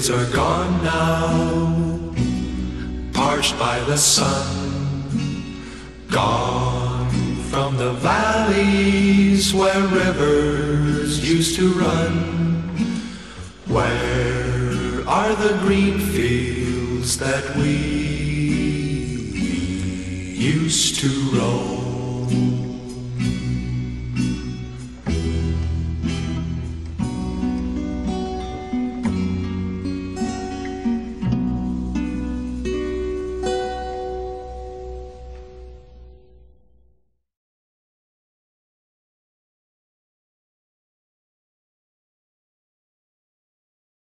fields are gone now, parched by the sun, gone from the valleys where rivers used to run. Where are the green fields that we used to roam?